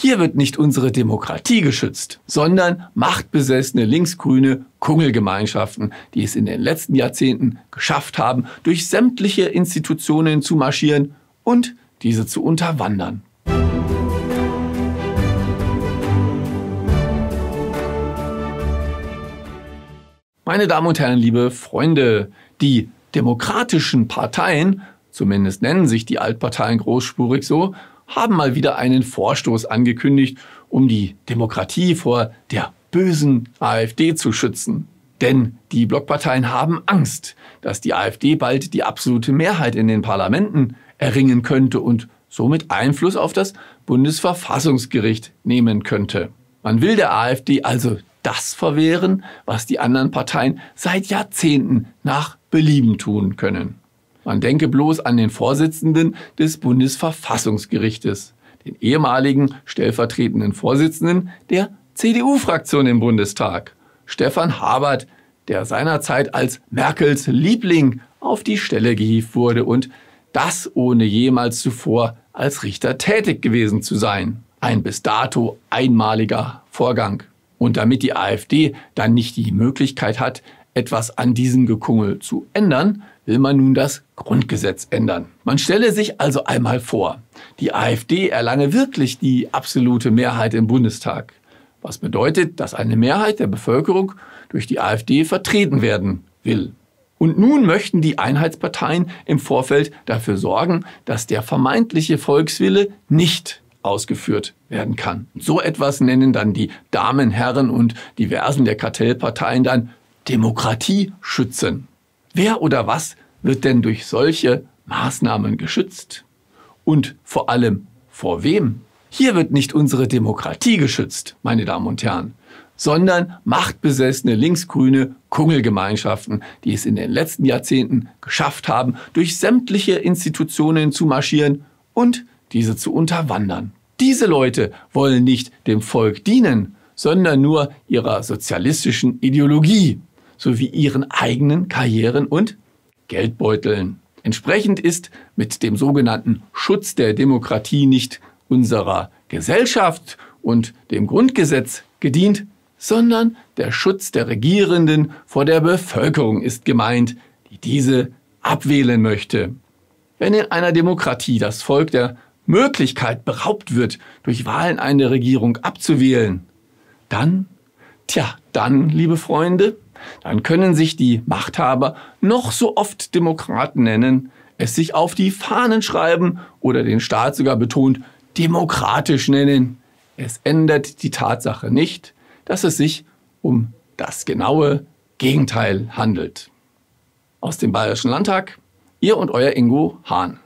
Hier wird nicht unsere Demokratie geschützt, sondern machtbesessene linksgrüne Kungelgemeinschaften, die es in den letzten Jahrzehnten geschafft haben, durch sämtliche Institutionen zu marschieren und diese zu unterwandern. Meine Damen und Herren, liebe Freunde, die demokratischen Parteien, zumindest nennen sich die Altparteien großspurig so, haben mal wieder einen Vorstoß angekündigt, um die Demokratie vor der bösen AfD zu schützen. Denn die Blockparteien haben Angst, dass die AfD bald die absolute Mehrheit in den Parlamenten erringen könnte und somit Einfluss auf das Bundesverfassungsgericht nehmen könnte. Man will der AfD also das verwehren, was die anderen Parteien seit Jahrzehnten nach Belieben tun können. Man denke bloß an den Vorsitzenden des Bundesverfassungsgerichtes, den ehemaligen stellvertretenden Vorsitzenden der CDU-Fraktion im Bundestag, Stefan Harbert, der seinerzeit als Merkels Liebling auf die Stelle gehievt wurde und das ohne jemals zuvor als Richter tätig gewesen zu sein. Ein bis dato einmaliger Vorgang. Und damit die AfD dann nicht die Möglichkeit hat, etwas an diesem Gekungel zu ändern, will man nun das Grundgesetz ändern. Man stelle sich also einmal vor, die AfD erlange wirklich die absolute Mehrheit im Bundestag. Was bedeutet, dass eine Mehrheit der Bevölkerung durch die AfD vertreten werden will. Und nun möchten die Einheitsparteien im Vorfeld dafür sorgen, dass der vermeintliche Volkswille nicht ausgeführt werden kann. So etwas nennen dann die Damen, Herren und diversen der Kartellparteien dann Demokratie schützen. Wer oder was wird denn durch solche Maßnahmen geschützt? Und vor allem vor wem? Hier wird nicht unsere Demokratie geschützt, meine Damen und Herren, sondern machtbesessene linksgrüne Kungelgemeinschaften, die es in den letzten Jahrzehnten geschafft haben, durch sämtliche Institutionen zu marschieren und diese zu unterwandern. Diese Leute wollen nicht dem Volk dienen, sondern nur ihrer sozialistischen Ideologie sowie ihren eigenen Karrieren und Geldbeuteln. Entsprechend ist mit dem sogenannten Schutz der Demokratie nicht unserer Gesellschaft und dem Grundgesetz gedient, sondern der Schutz der Regierenden vor der Bevölkerung ist gemeint, die diese abwählen möchte. Wenn in einer Demokratie das Volk der Möglichkeit beraubt wird, durch Wahlen eine Regierung abzuwählen, dann, liebe Freunde, dann können sich die Machthaber noch so oft Demokraten nennen, es sich auf die Fahnen schreiben oder den Staat sogar betont demokratisch nennen. Es ändert die Tatsache nicht, dass es sich um das genaue Gegenteil handelt. Aus dem Bayerischen Landtag, Ihr und Euer Ingo Hahn.